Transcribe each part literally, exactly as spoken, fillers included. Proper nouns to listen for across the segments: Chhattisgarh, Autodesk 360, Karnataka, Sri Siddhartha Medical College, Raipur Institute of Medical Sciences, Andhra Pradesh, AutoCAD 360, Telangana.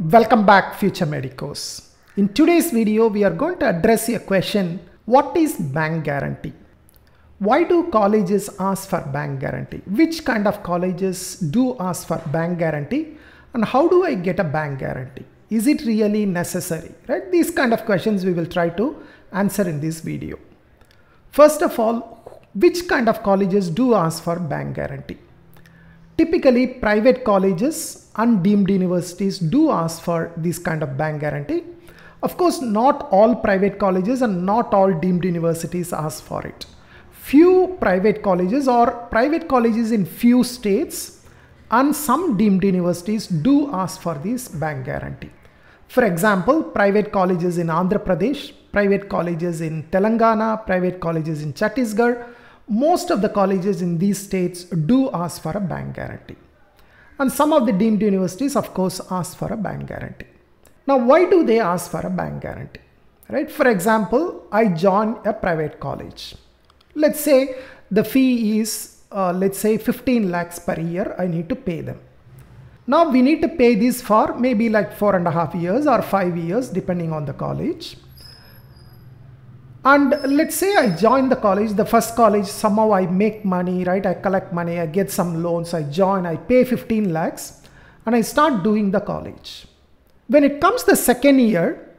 Welcome back, future medicos. In today's video, we are going to address a question: what is bank guarantee? Why do colleges ask for bank guarantee? Which kind of colleges do ask for bank guarantee? And how do I get a bank guarantee? Is it really necessary? Right? These kind of questions we will try to answer in this video. First of all, which kind of colleges do ask for bank guarantee? Typically, private colleges and deemed universities do ask for this kind of bank guarantee. Of course, not all private colleges and not all deemed universities ask for it. Few private colleges or private colleges in few states and some deemed universities do ask for this bank guarantee. For example, private colleges in Andhra Pradesh, private colleges in Telangana, private colleges in Chhattisgarh, most of the colleges in these states do ask for a bank guarantee. And some of the deemed universities, of course, ask for a bank guarantee. Now, why do they ask for a bank guarantee? Right? For example, I join a private college. Let's say the fee is, uh, let's say fifteen lakhs per year, I need to pay them. Now, we need to pay this for maybe like four and a half years or five years, depending on the college. And let's say I join the college, the first college, somehow I make money, right? I collect money, I get some loans, I join, I pay fifteen lakhs and I start doing the college. When it comes the second year,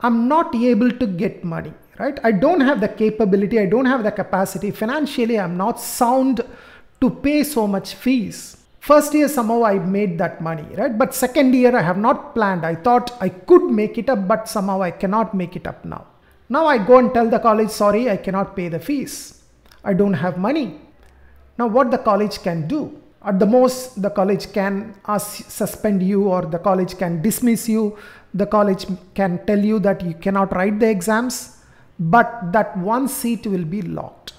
I'm not able to get money, right? I don't have the capability, I don't have the capacity. Financially, I'm not sound to pay so much fees. First year, somehow I made that money, right? But second year, I have not planned. I thought I could make it up, but somehow I cannot make it up now. Now I go and tell the college, sorry, I cannot pay the fees. I don't have money. Now what the college can do? At the most, the college can ask, suspend you, or the college can dismiss you. The college can tell you that you cannot write the exams, but that one seat will be locked.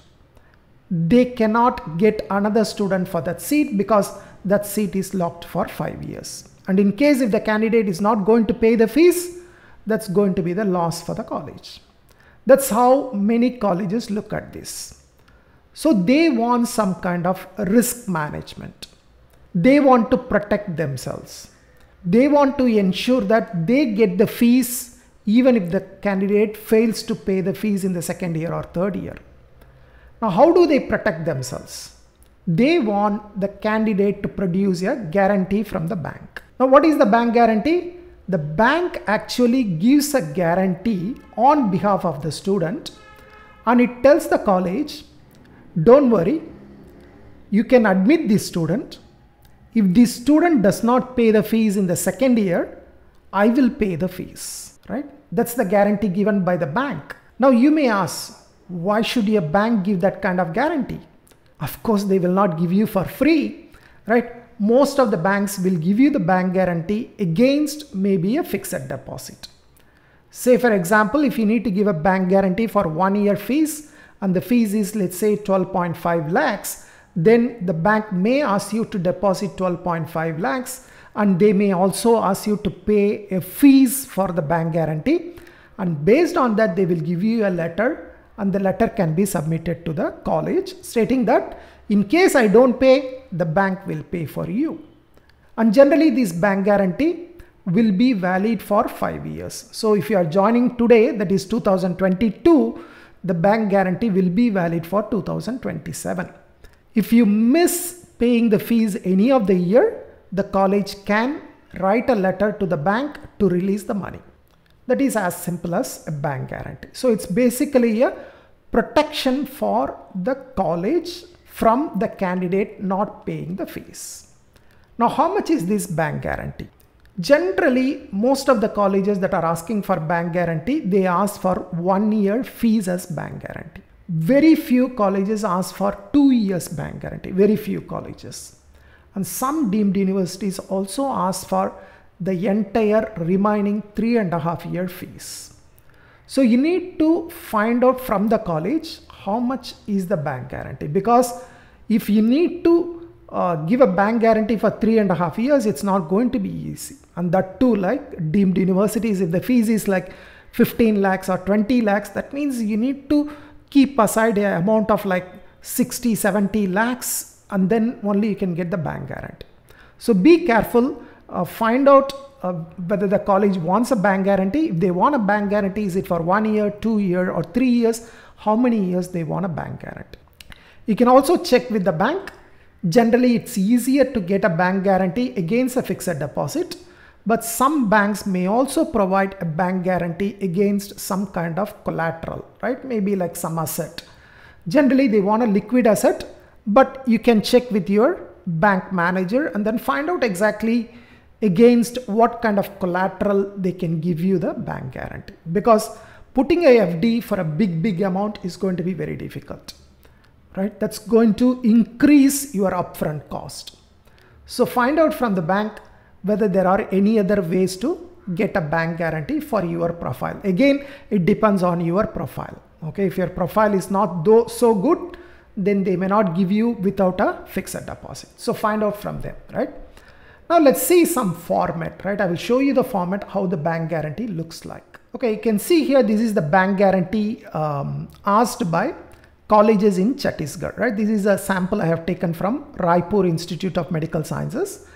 They cannot get another student for that seat because that seat is locked for five years. And in case if the candidate is not going to pay the fees, that's going to be the loss for the college. That's how many colleges look at this. So they want some kind of risk management. They want to protect themselves. They want to ensure that they get the fees even if the candidate fails to pay the fees in the second year or third year. Now, how do they protect themselves? They want the candidate to produce a guarantee from the bank. Now, what is the bank guarantee? The bank actually gives a guarantee on behalf of the student and it tells the college, don't worry, you can admit this student. If this student does not pay the fees in the second year, I will pay the fees, right? That's the guarantee given by the bank. Now you may ask, why should a bank give that kind of guarantee? Of course, they will not give you for free, right? Most of the banks will give you the bank guarantee against maybe a fixed deposit. Say for example, if you need to give a bank guarantee for one year fees and the fees is, let's say, twelve point five lakhs, then the bank may ask you to deposit twelve point five lakhs and they may also ask you to pay a fees for the bank guarantee. And based on that, they will give you a letter and the letter can be submitted to the college stating that in case I don't pay, the bank will pay for you. And generally this bank guarantee will be valid for five years. So if you are joining today, that is two thousand twenty-two, the bank guarantee will be valid for two thousand twenty-seven. If you miss paying the fees any of the year, the college can write a letter to the bank to release the money. That is as simple as a bank guarantee. So it's basically a protection for the college from the candidate not paying the fees. Now, how much is this bank guarantee? Generally, most of the colleges that are asking for bank guarantee, they ask for one year fees as bank guarantee. Very few colleges ask for two years bank guarantee, very few colleges. And some deemed universities also ask for the entire remaining three and a half year fees. So you need to find out from the college how much is the bank guarantee, because if you need to Uh, give a bank guarantee for three and a half years, it's not going to be easy. And that too, like deemed universities, if the fees is like fifteen lakhs or twenty lakhs, that means you need to keep aside an amount of like sixty, seventy lakhs and then only you can get the bank guarantee. So be careful, uh, find out uh, whether the college wants a bank guarantee. If they want a bank guarantee, is it for one year, two year or three years? How many years they want a bank guarantee? You can also check with the bank. Generally, it's easier to get a bank guarantee against a fixed deposit, but some banks may also provide a bank guarantee against some kind of collateral, right? Maybe like some asset. Generally, they want a liquid asset, but you can check with your bank manager and then find out exactly against what kind of collateral they can give you the bank guarantee, because putting a F D for a big, big amount is going to be very difficult, right? That's going to increase your upfront cost. So find out from the bank whether there are any other ways to get a bank guarantee for your profile. Again, it depends on your profile. Okay, if your profile is not so good, then they may not give you without a fixed deposit. So find out from them, right? Now let's see some format, right? I will show you the format, how the bank guarantee looks like. Okay, you can see here, this is the bank guarantee um, asked by colleges in Chhattisgarh, right? This is a sample I have taken from Raipur Institute of Medical Sciences.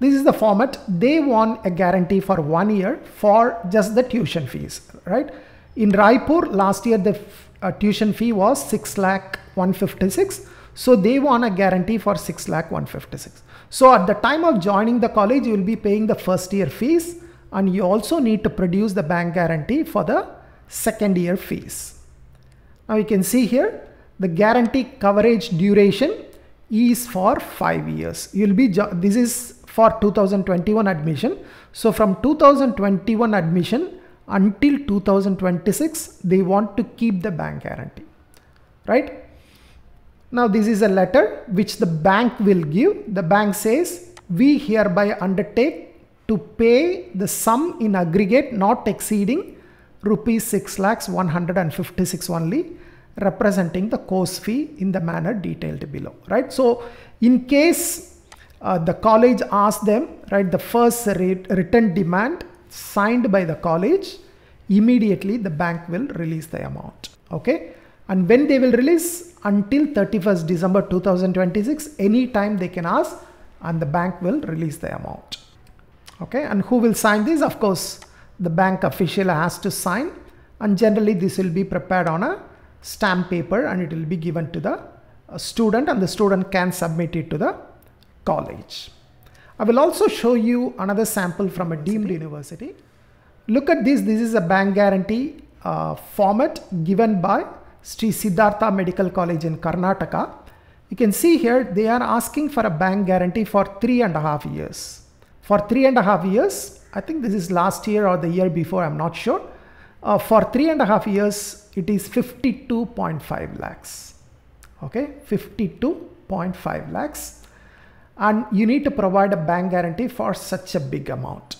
This is the format. They want a guarantee for one year for just the tuition fees, right? In Raipur, last year the uh, tuition fee was six lakh one fifty-six. So they want a guarantee for six lakh one fifty-six. So at the time of joining the college, you will be paying the first year fees, and you also need to produce the bank guarantee for the second year fees. Now you can see here, the guarantee coverage duration is for five years. You'll be, this is for two thousand twenty-one admission. So from two thousand twenty-one admission until two thousand twenty-six, they want to keep the bank guarantee, right? Now this is a letter which the bank will give. The bank says, we hereby undertake to pay the sum in aggregate not exceeding rupees six lakhs one hundred fifty-six only, representing the course fee in the manner detailed below, right? So in case uh, the college asks them, right, the first written demand signed by the college, immediately the bank will release the amount. Okay, and when they will release, until thirty-first December two thousand twenty-six, any time they can ask and the bank will release the amount. Okay, and who will sign this? Of course, the bank official has to sign, and generally this will be prepared on a stamp paper and it will be given to the student, and the student can submit it to the college. I will also show you another sample from a deemed university. Look at this. This is a bank guarantee uh, format given by Sri Siddhartha Medical College in Karnataka. You can see here, they are asking for a bank guarantee for three and a half years. For three and a half years, I think this is last year or the year before, I'm not sure. Uh, for three and a half years, it is fifty-two point five lakhs. Okay, fifty-two point five lakhs. And you need to provide a bank guarantee for such a big amount.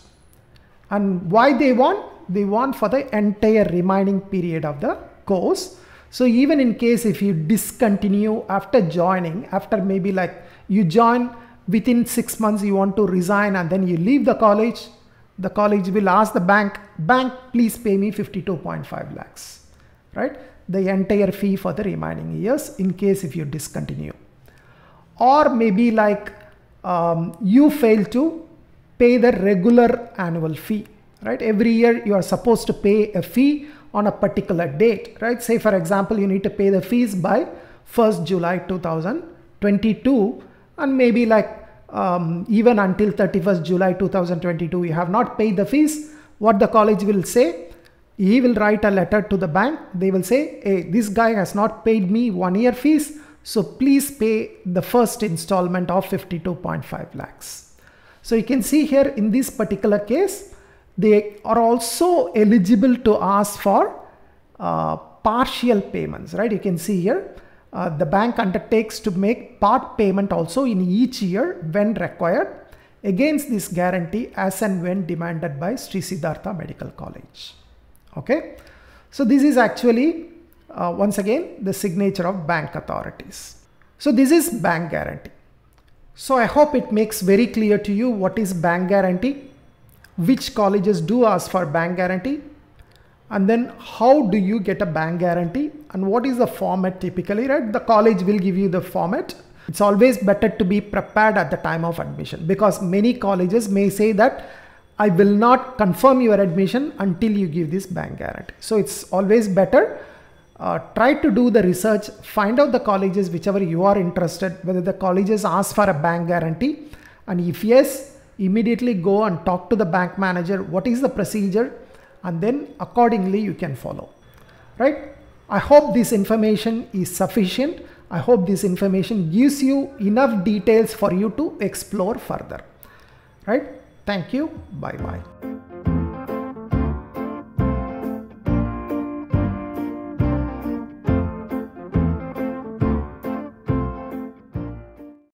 And why they want? They want for the entire remaining period of the course. So even in case if you discontinue after joining, after maybe like you join within six months, you want to resign and then you leave the college, the college will ask the bank, bank, please pay me fifty-two point five lakhs, right? The entire fee for the remaining years in case if you discontinue. Or maybe like um, you fail to pay the regular annual fee, right? Every year you are supposed to pay a fee on a particular date, right? Say for example, you need to pay the fees by first July two thousand twenty-two, and maybe like um, even until thirty-first July two thousand twenty-two, you have not paid the fees. What the college will say, he will write a letter to the bank. They will say, hey, this guy has not paid me one year fees, so please pay the first installment of fifty-two point five lakhs. So you can see here in this particular case, they are also eligible to ask for uh, partial payments, right? You can see here, uh, the bank undertakes to make part payment also in each year when required against this guarantee as and when demanded by Sri Siddhartha Medical College. Okay, so this is actually Uh, once again, the signature of bank authorities. So this is bank guarantee. So I hope it makes very clear to you what is bank guarantee, which colleges do ask for bank guarantee, and then how do you get a bank guarantee, and what is the format typically, right? The college will give you the format. It's always better to be prepared at the time of admission, because many colleges may say that I will not confirm your admission until you give this bank guarantee. So it's always better, uh, try to do the research, find out the colleges whichever you are interested, whether the colleges ask for a bank guarantee, and if yes, immediately go and talk to the bank manager, what is the procedure, and then accordingly you can follow, right? I hope this information is sufficient. I hope this information gives you enough details for you to explore further, right? Thank you. Bye-bye.